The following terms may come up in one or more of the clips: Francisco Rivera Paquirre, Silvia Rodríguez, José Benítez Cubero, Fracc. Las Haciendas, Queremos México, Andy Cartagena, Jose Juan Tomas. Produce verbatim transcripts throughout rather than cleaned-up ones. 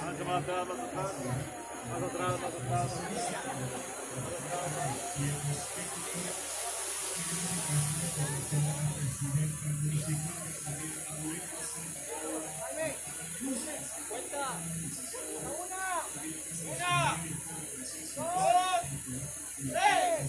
Adelante, más atrás, más atrás. Más atrás, más atrás. Cuenta. Una. Una. Dos. Tres.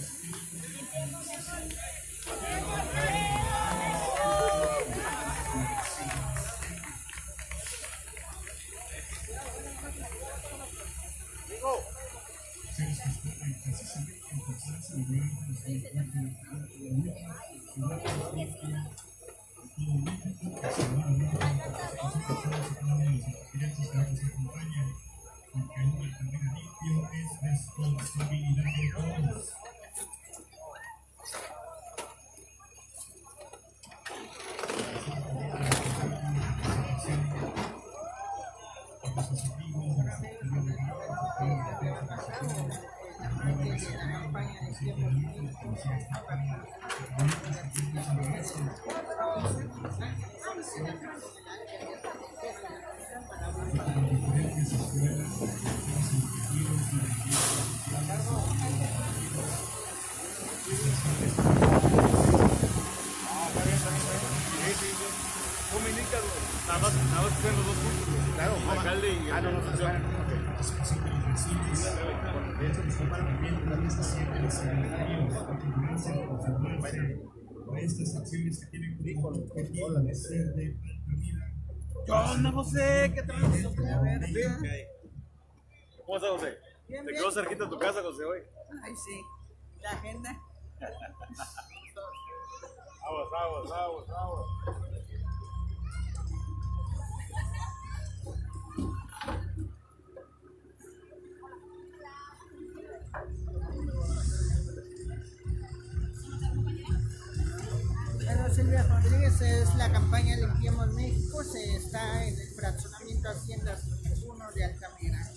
Estas acciones que tienen como objetivo la necesidad de vida. Yo no sé qué tal. ¿Cómo estás, José? Bien, ¿te quedó cerquita de tu casa, José, hoy? Ay, sí. La agenda. Aguas, aguas, aguas, aguas. Silvia Rodríguez, es la campaña de Queremos México, se está en el fraccionamiento Haciendas uno de Altamira.